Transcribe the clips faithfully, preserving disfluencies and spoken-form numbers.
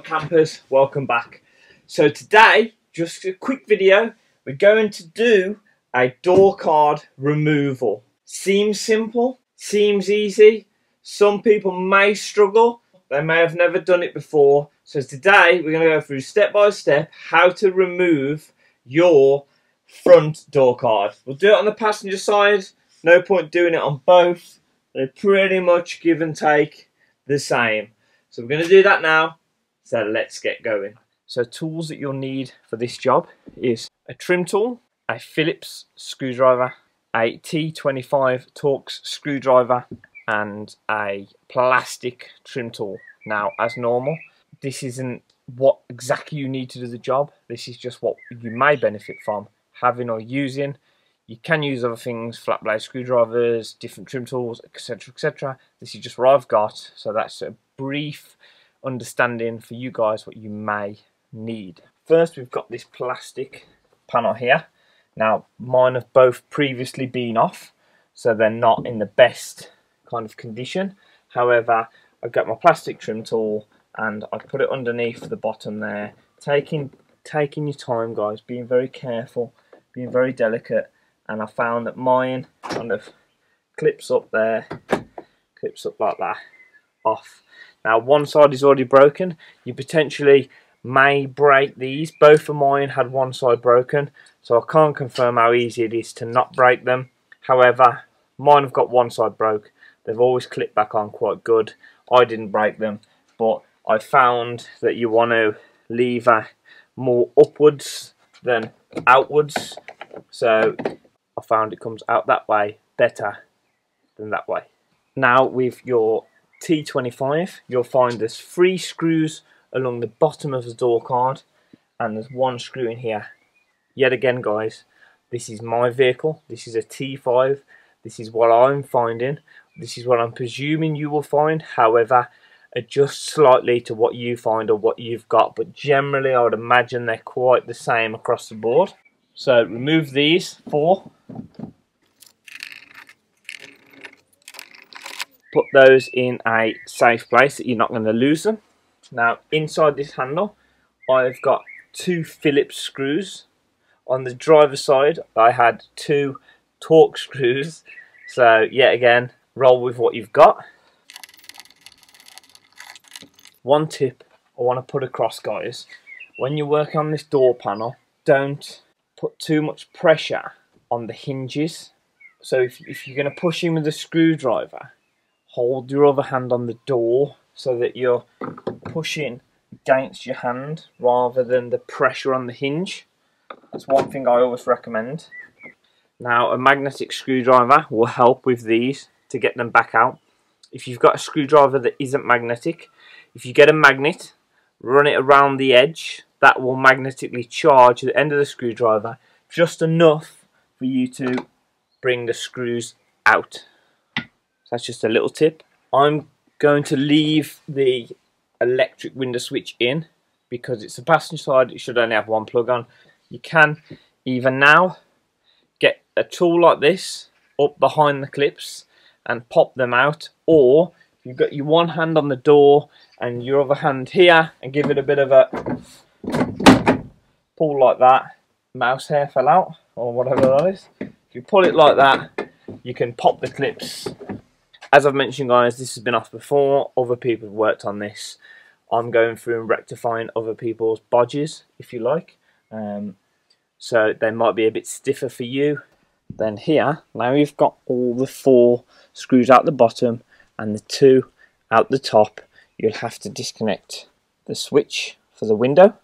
up campers, welcome back. So today, just a quick video, we're going to do a door card removal. Seems simple, seems easy, some people may struggle, they may have never done it before. So today we're going to go through step by step how to remove your front door card. We'll do it on the passenger side, no point doing it on both, they're pretty much give and take the same. So we're going to do that now, so let's get going. So tools that you'll need for this job is a trim tool, a Phillips screwdriver, a T twenty-five Torx screwdriver and a plastic trim tool. Now as normal, this isn't what exactly you need to do the job, this is just what you may benefit from having or using. You can use other things, flat blade screwdrivers, different trim tools, etc, et cetera. This is just what I've got, so that's a brief understanding for you guys what you may need. First we've got this plastic panel here. Now mine have both previously been off, so they're not in the best kind of condition. However, I've got my plastic trim tool and I put it underneath the bottom there, taking, taking your time guys, being very careful, being very delicate. And I found that mine kind of clips up there, clips up like that, off. Now one side is already broken, you potentially may break these. Both of mine had one side broken, so I can't confirm how easy it is to not break them. However, mine have got one side broke, they've always clipped back on quite good. I didn't break them, but I found that you want to lever more upwards than outwards, so I found it comes out that way better than that way. Now with your T twenty-five you'll find there's three screws along the bottom of the door card and there's one screw in here. Yet again guys, this is my vehicle, this is a T five, this is what I'm finding, this is what I'm presuming you will find. However, adjust slightly to what you find or what you've got, but generally I would imagine they're quite the same across the board. So remove these four, put those in a safe place that you're not going to lose them. Now inside this handle I've got two Phillips screws. On the driver's side I had two Torx screws, so yet again roll with what you've got. One tip I want to put across guys, when you're working on this door panel, don't put too much pressure on the hinges. So if, if you're going to push in with a screwdriver, hold your other hand on the door so that you're pushing against your hand rather than the pressure on the hinge. That's one thing I always recommend. Now a magnetic screwdriver will help with these to get them back out. If you've got a screwdriver that isn't magnetic, if you get a magnet, run it around the edge, that will magnetically charge the end of the screwdriver just enough for you to bring the screws out. That's just a little tip. I'm going to leave the electric window switch in because it's the passenger side, it should only have one plug on. You can, even now, get a tool like this up behind the clips and pop them out, or you've got your one hand on the door and your other hand here and give it a bit of a pull like that. Mouse hair fell out or whatever that is. If you pull it like that you can pop the clips. As I've mentioned guys, this has been off before, other people have worked on this. I'm going through and rectifying other people's bodges if you like, um, so they might be a bit stiffer for you. Then here, now you've got all the four screws out the bottom and the two out the top, you'll have to disconnect the switch for the window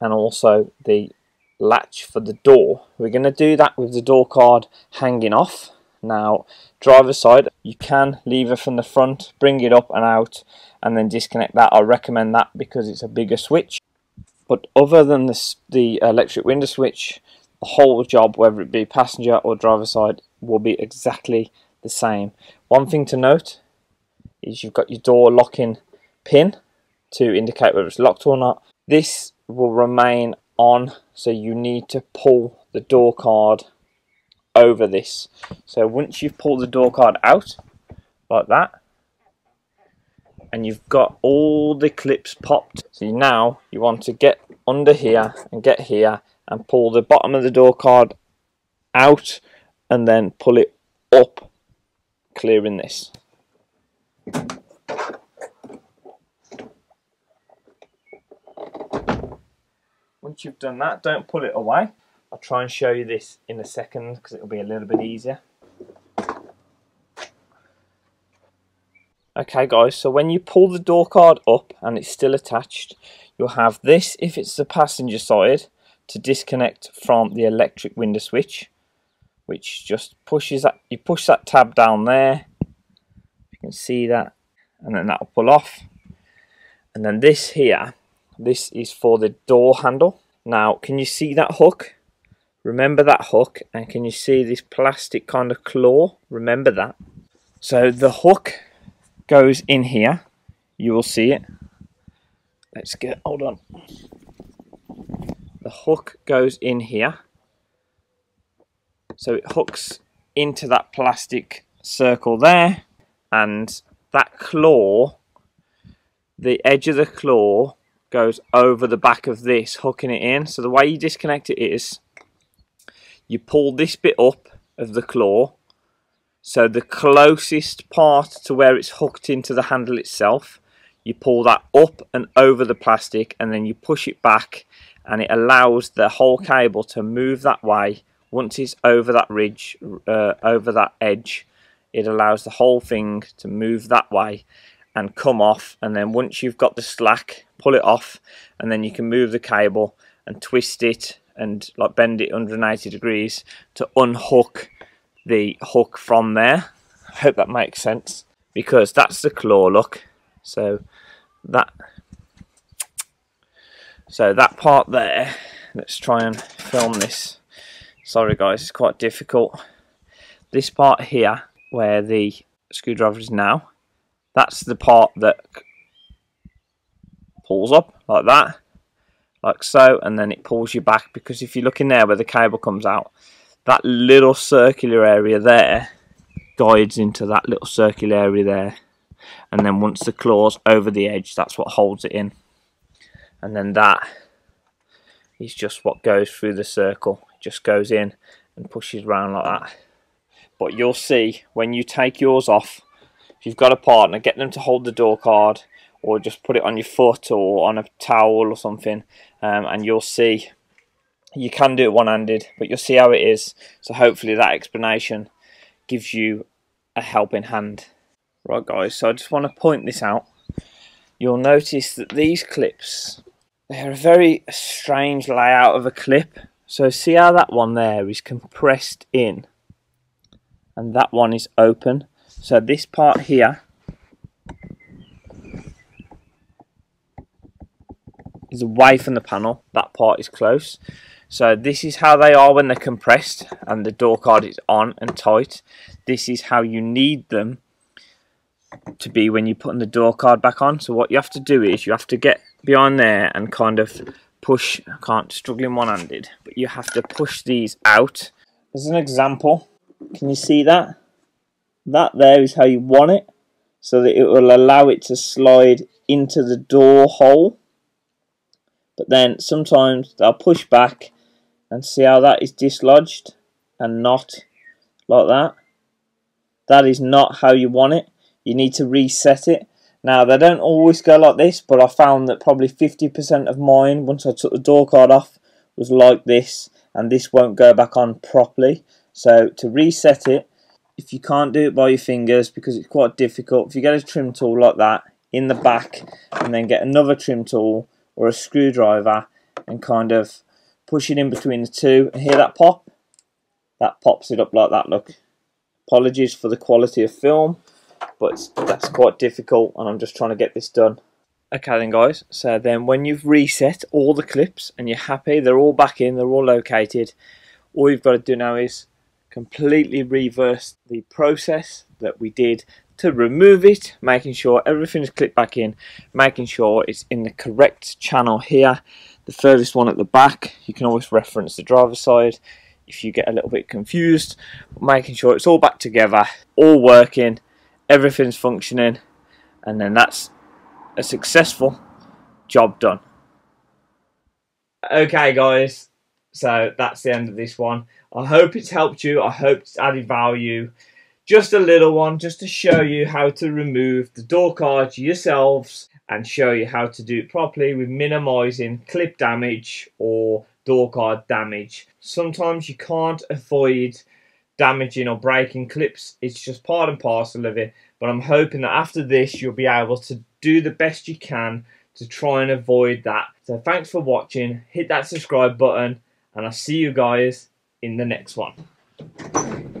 and also the latch for the door. We're going to do that with the door card hanging off. Now driver's side, you can lever from the front, bring it up and out and then disconnect that. I recommend that because it's a bigger switch, but other than this, the electric window switch, the whole job, whether it be passenger or driver's side, will be exactly the same. One thing to note is you've got your door locking pin to indicate whether it's locked or not. This will remain on, so you need to pull the door card over this. So once you've pulled the door card out like that, and you've got all the clips popped. So now you want to get under here and get here and pull the bottom of the door card out and then pull it up, clearing this. Once you've done that, don't pull it away. I'll try and show you this in a second because it'll be a little bit easier. Okay guys, so when you pull the door card up and it's still attached, you'll have this, if it's the passenger side, to disconnect from the electric window switch, which just pushes that, you push that tab down there, you can see that, and then that'll pull off. And then this here, this is for the door handle. Now, can you see that hook? Remember that hook, and can you see this plastic kind of claw? Remember that. So the hook goes in here, you will see it. Let's get, hold on. The hook goes in here. So it hooks into that plastic circle there, and that claw, the edge of the claw goes over the back of this, hooking it in. So the way you disconnect it is, you pull this bit up of the claw, so the closest part to where it's hooked into the handle itself, you pull that up and over the plastic, and then you push it back, and it allows the whole cable to move that way. Once it's over that ridge, uh, over that edge, it allows the whole thing to move that way and come off. And then once you've got the slack, pull it off, and then you can move the cable and twist it and like bend it one hundred eighty degrees to unhook the hook from there. I hope that makes sense, because that's the claw, look. So that so that part there, let's try and film this. Sorry guys, it's quite difficult. This part here where the screwdriver is now, that's the part that pulls up like that, like so, and then it pulls you back, because if you look in there where the cable comes out, that little circular area there guides into that little circular area there, and then once the claw's over the edge, that's what holds it in, and then that is just what goes through the circle. It just goes in and pushes around like that. But you'll see when you take yours off, if you've got a partner, get them to hold the door card, or just put it on your foot or on a towel or something, um, and you'll see. You can do it one-handed, but you'll see how it is. So hopefully that explanation gives you a helping hand. Right guys, so I just want to point this out. You'll notice that these clips, they're a very strange layout of a clip. So see how that one there is compressed in and that one is open. So this part here is away from the panel, that part is close. So this is how they are when they're compressed and the door card is on and tight. This is how you need them to be when you're putting the door card back on. So what you have to do is you have to get behind there and kind of push. I can't, struggling one-handed, but you have to push these out. As an example, can you see that? That there is how you want it, so that it will allow it to slide into the door hole. But then sometimes they'll push back and see how that is dislodged and not like that. That is not how you want it. You need to reset it. Now they don't always go like this, but I found that probably fifty percent of mine, once I took the door card off, was like this, and this won't go back on properly. So to reset it, if you can't do it by your fingers because it's quite difficult, if you get a trim tool like that in the back and then get another trim tool or a screwdriver and kind of push it in between the two, and hear that pop? That pops it up like that, look. Apologies for the quality of film, but that's quite difficult and I'm just trying to get this done. Okay then guys, so then when you've reset all the clips and you're happy, they're all back in, they're all located, all you've got to do now is completely reverse the process that we did to remove it, making sure everything is clipped back in, making sure it's in the correct channel here, the furthest one at the back. You can always reference the driver's side if you get a little bit confused, making sure it's all back together, all working, everything's functioning, and then that's a successful job done. Okay guys, so that's the end of this one. I hope it's helped you. I hope it's added value. Just a little one, just to show you how to remove the door cards yourselves and show you how to do it properly with minimizing clip damage or door card damage. Sometimes you can't avoid damaging or breaking clips. It's just part and parcel of it. But I'm hoping that after this, you'll be able to do the best you can to try and avoid that. So thanks for watching. Hit that subscribe button, and I'll see you guys in the next one.